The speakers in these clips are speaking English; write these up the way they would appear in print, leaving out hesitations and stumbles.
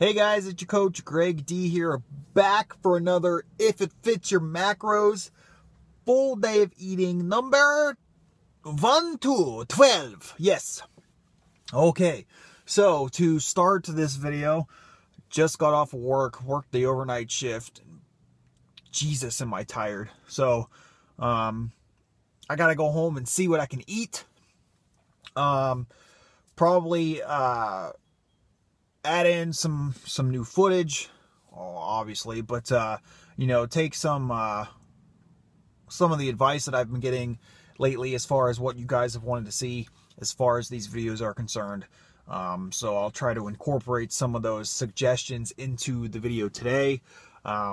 Hey guys, it's your coach Greg D here, back for another If It Fits Your Macros full day of eating number 12. Yes. Okay, so to start this video, just got off of work, worked the overnight shift. Jesus, am I tired. So, I gotta go home and see what I can eat. Probably, add in some new footage, obviously, but you know, take some of the advice that I've been getting lately as far as what you guys have wanted to see as far as these videos are concerned. So I'll try to incorporate some of those suggestions into the video today. Still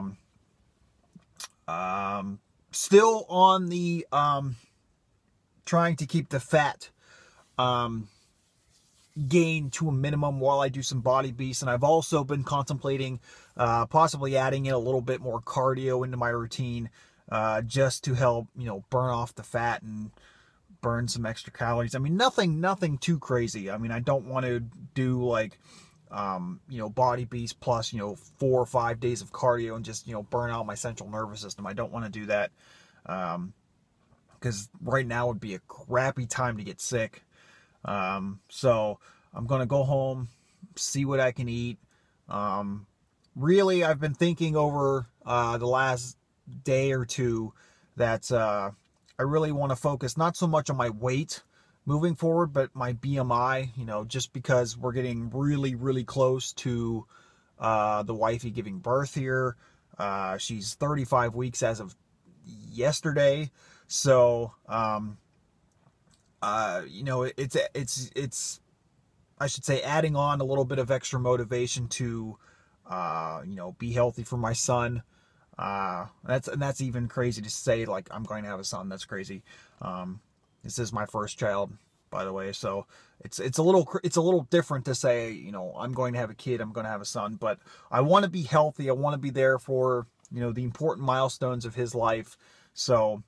on the trying to keep the fat gain to a minimum while I do some Body Beast, and I've also been contemplating possibly adding in a little bit more cardio into my routine, just to help, you know, burn off the fat and burn some extra calories. I mean, nothing too crazy. I mean, I don't want to do like you know, Body Beast plus, you know, 4 or 5 days of cardio and just, you know, burn out my central nervous system. I don't want to do that, because right now would be a crappy time to get sick. So I'm going to go home, see what I can eat. Really, I've been thinking over, the last day or two that, I really want to focus not so much on my weight moving forward, but my BMI, you know, just because we're getting really, really close to, the wifey giving birth here. She's 35 weeks as of yesterday. So, you know, it's, I should say, adding on a little bit of extra motivation to, you know, be healthy for my son. And that's even crazy to say, like, I'm going to have a son. That's crazy. This is my first child, by the way. So it's a little different to say, you know, I'm going to have a kid, I'm going to have a son, but I want to be healthy. I want to be there for, you know, the important milestones of his life. So,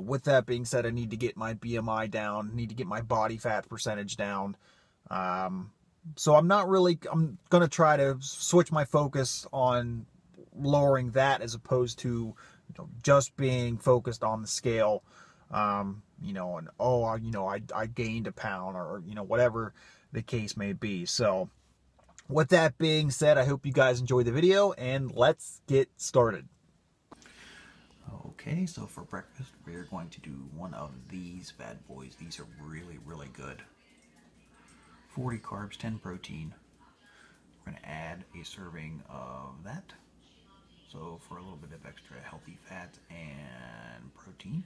with that being said, I need to get my BMI down, need to get my body fat percentage down. So I'm going to try to switch my focus on lowering that as opposed to, you know, just being focused on the scale. You know, and, oh, you know, I gained a pound, or, you know, whatever the case may be. So with that being said, I hope you guys enjoyed the video, and let's get started. Okay, so for breakfast, we're going to do one of these bad boys. These are really, really good. 40 carbs, 10 protein. We're going to add a serving of that. So for a little bit of extra healthy fat and protein.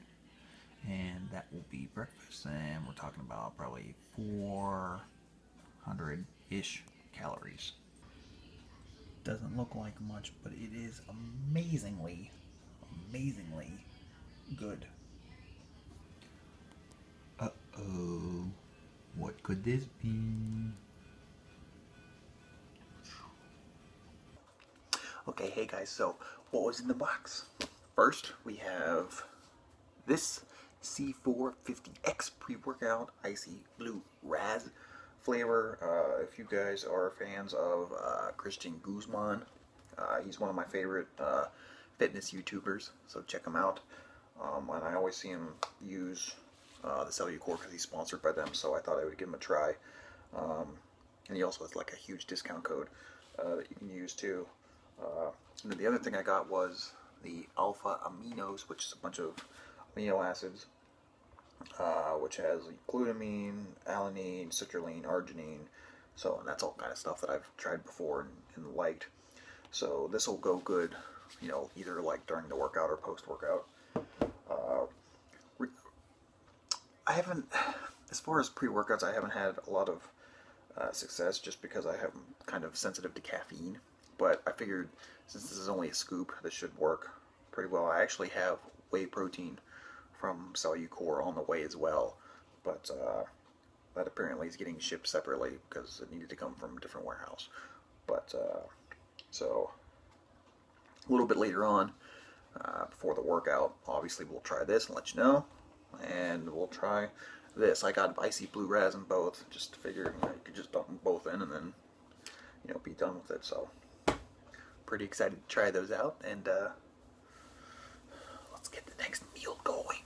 And that will be breakfast. And we're talking about probably 400-ish calories. Doesn't look like much, but it is amazingly good. Uh-oh. What could this be? Okay, hey guys, so what was in the box? First, we have this C450X pre-workout icy blue Raz flavor. If you guys are fans of Christian Guzman, he's one of my favorite fitness YouTubers, so check them out. And I always see him use the Cellucor because he's sponsored by them, so I thought I would give him a try. And he also has like a huge discount code that you can use too. And then the other thing I got was the Alpha Aminos, which is a bunch of amino acids, which has glutamine, alanine, citrulline, arginine. So, and that's all kind of stuff that I've tried before and liked. So this will go good, you know, either like during the workout or post-workout. I haven't, as far as pre-workouts, I haven't had a lot of success just because I am kind of sensitive to caffeine, but I figured since this is only a scoop, this should work pretty well. I actually have whey protein from Cellucor on the way as well, but that apparently is getting shipped separately because it needed to come from a different warehouse. But, so a little bit later on, before the workout, obviously we'll try this and let you know, and we'll try this. I got icy blue Raz in both, just to figure, you know, you could just dump them both in and then you know, be done with it. So pretty excited to try those out, and let's get the next meal going.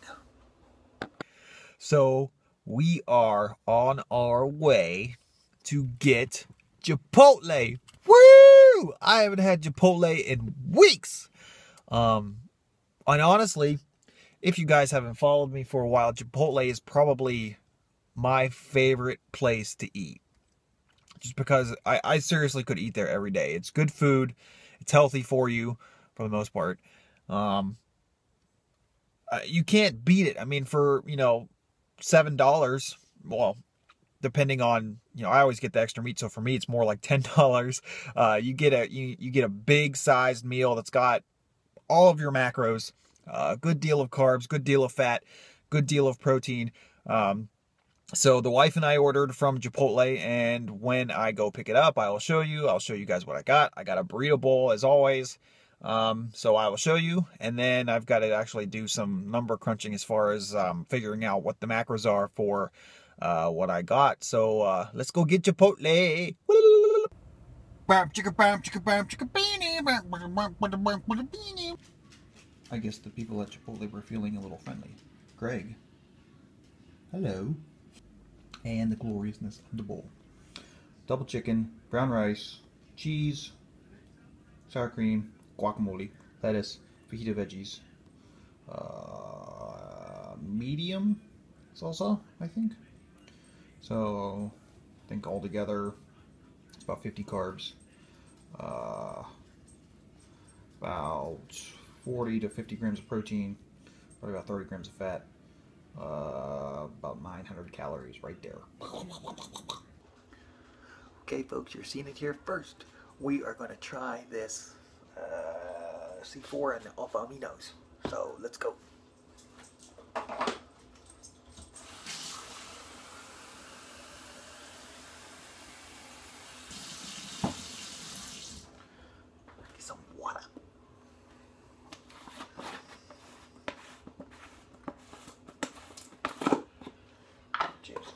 So we are on our way to get Chipotle. Woo! I haven't had Chipotle in weeks. And honestly, if you guys haven't followed me for a while, Chipotle is probably my favorite place to eat. Just because I seriously could eat there every day. It's good food. It's healthy for you, for the most part. You can't beat it. I mean, for, you know, $7, well, depending on, you know, I always get the extra meat, so for me it's more like $10. You get a big sized meal that's got all of your macros, good deal of carbs, good deal of fat, good deal of protein. So the wife and I ordered from Chipotle, and when I go pick it up, I'll show you guys what I got. I got a burrito bowl as always. So I will show you, and then I've got to actually do some number crunching as far as figuring out what the macros are for what I got. So let's go get Chipotle. I guess the people at Chipotle were feeling a little friendly. Greg. Hello. And the gloriousness of the bowl. Double chicken, brown rice, cheese, sour cream, guacamole, lettuce, fajita veggies, medium salsa, I think. So, I think all together, it's about 50 carbs, about 40 to 50 grams of protein, probably about 30 grams of fat, about 900 calories right there. Okay, folks, you're seeing it here first. We are going to try this C4 and the Alpha Aminos. So let's go. Get some water. Cheers.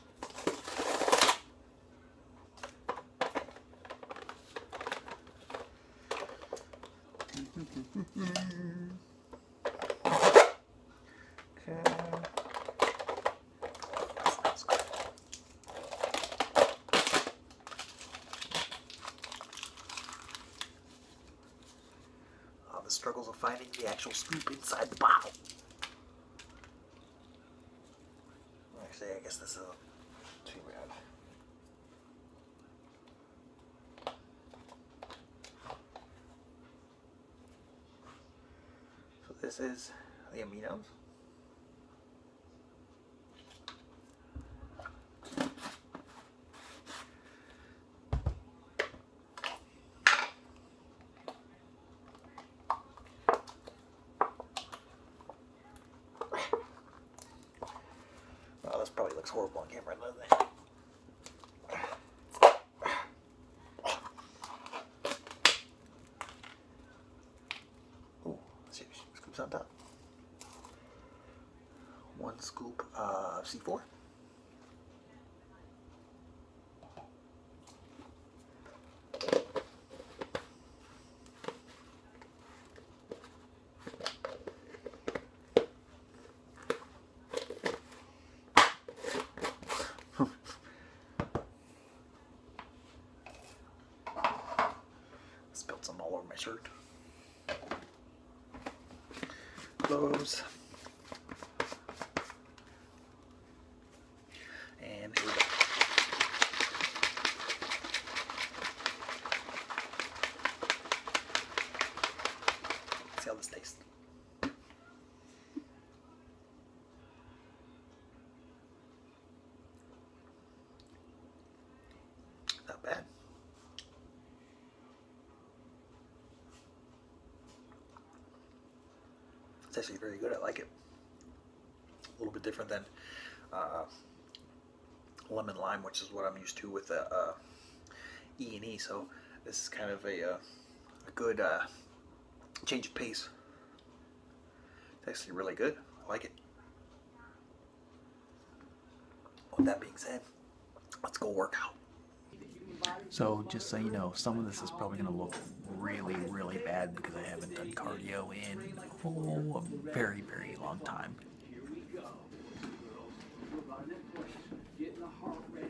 The struggles of finding the actual scoop inside the bottle. Actually, I guess this is too bad. So this is the aminos. This probably looks horrible on camera, doesn't it? Ooh, let's see if the scoop's on top. One scoop of C4. Spilled some all over my shirt. Cloves. And here we go. See how this tastes. Not bad. It's actually very good. I like it. A little bit different than lemon lime, which is what I'm used to with E&E. So this is kind of a good change of pace. It's actually really good. I like it. With that being said, let's go work out. So just so you know, some of this is probably going to look really, really bad because I haven't done cardio in a very, very long time. Here we go. Getting the heart ready,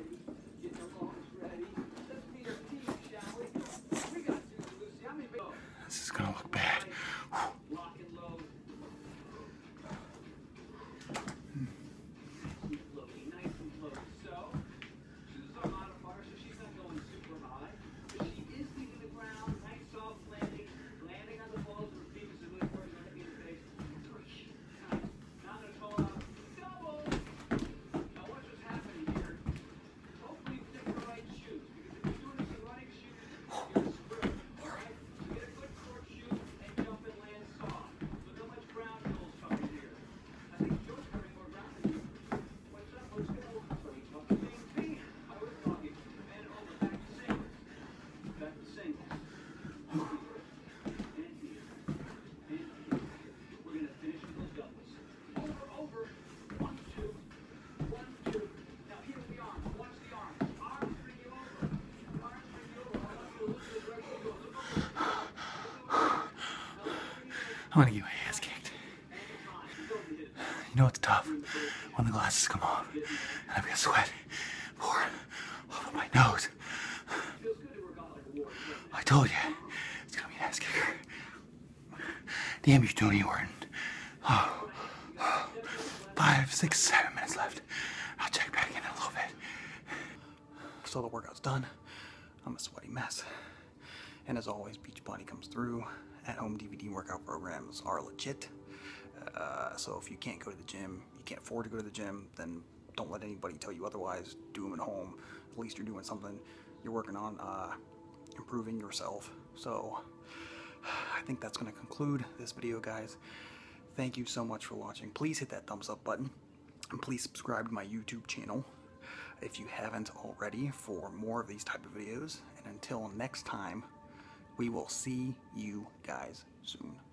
getting the lungs ready. Let's beat our team, shall we? We got to, Lucy. How many big... This is going to look bad. Lock and load. Keep looking nice and close. So, she's our modifier, so she's not going super high. But she is leaving the ground, nice soft landing, landing on the balls with her feet as the first one to be in the face. Now I'm going to call out double. Now watch what's happening here. Hopefully you pick the right shoes, because if you're doing some running shoes, you're screwed. Alright? So get a good short shoe and jump and land soft. Look how much ground Joel's covering here. I think Joel's covering more ground than you. What's up? Who's going to open for you? Open the main feet. I was talking. And over back to singles. Back to singles. And here. And here. We're going to finish with those doubles. Over, over. 1, 2. 1, 2. Now here's the arm. Watch the arm. Arms bring you over. Arms bring you over. I want you to look at the direction you go. Look over. I'm gonna get my ass kicked. You know what's tough? When the glasses come off and I've got sweat pour over my nose. Feels good to work out like a warrior, doesn't it? I told you, it's gonna be an ass kicker. Damn you, Tony Horton. Oh, 5, 6, 7 minutes left. I'll check back in a little bit. So the workout's done. I'm a sweaty mess. And as always, Beach Bunny comes through. At-home DVD workout programs are legit. So if you can't go to the gym, you can't afford to go to the gym, then don't let anybody tell you otherwise. Do them at home. At least you're doing something. You're working on improving yourself. So I think that's going to conclude this video, guys. Thank you so much for watching. Please hit that thumbs up button. And please subscribe to my YouTube channel if you haven't already for more of these type of videos. And until next time, we will see you guys soon.